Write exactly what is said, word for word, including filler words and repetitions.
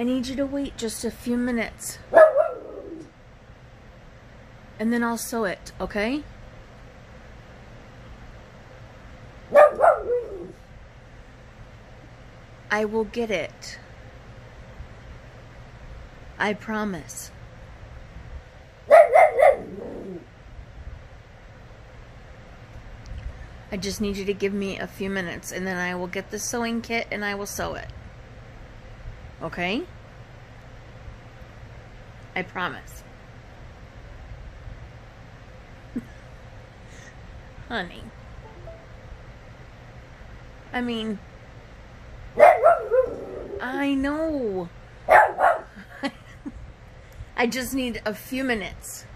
I need you to wait just a few minutes. And then I'll sew it, okay? I will get it. I promise. I just need you to give me a few minutes and then I will get the sewing kit and I will sew it. Okay? I promise. Honey. I mean, I know. I just need a few minutes.